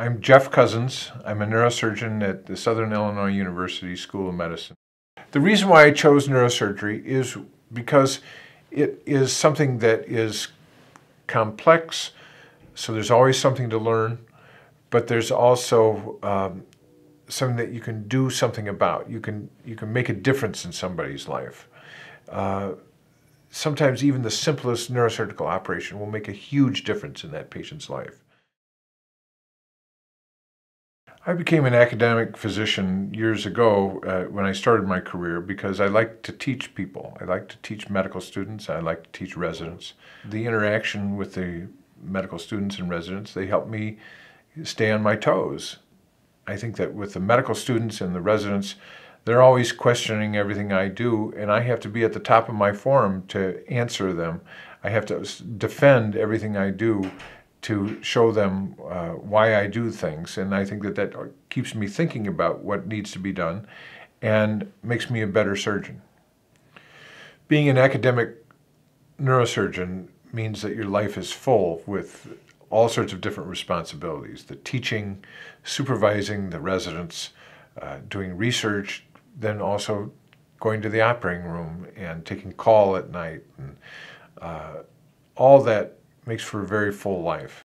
I'm Jeff Cozzens. I'm a neurosurgeon at the Southern Illinois University School of Medicine. The reason why I chose neurosurgery is because it is something that is complex, so there's always something to learn, but there's also something that you can do something about. You can make a difference in somebody's life. Sometimes even the simplest neurosurgical operation will make a huge difference in that patient's life. I became an academic physician years ago when I started my career because I like to teach people. I like to teach medical students. I like to teach residents. The interaction with the medical students and residents, they help me stay on my toes. I think that with the medical students and the residents, they're always questioning everything I do, and I have to be at the top of my forum to answer them. I have to defend everything I do to show them why I do things, and I think that that keeps me thinking about what needs to be done and makes me a better surgeon. Being an academic neurosurgeon means that your life is full with all sorts of different responsibilities: the teaching, supervising the residents, doing research, then also going to the operating room and taking call at night, and all that makes for a very full life.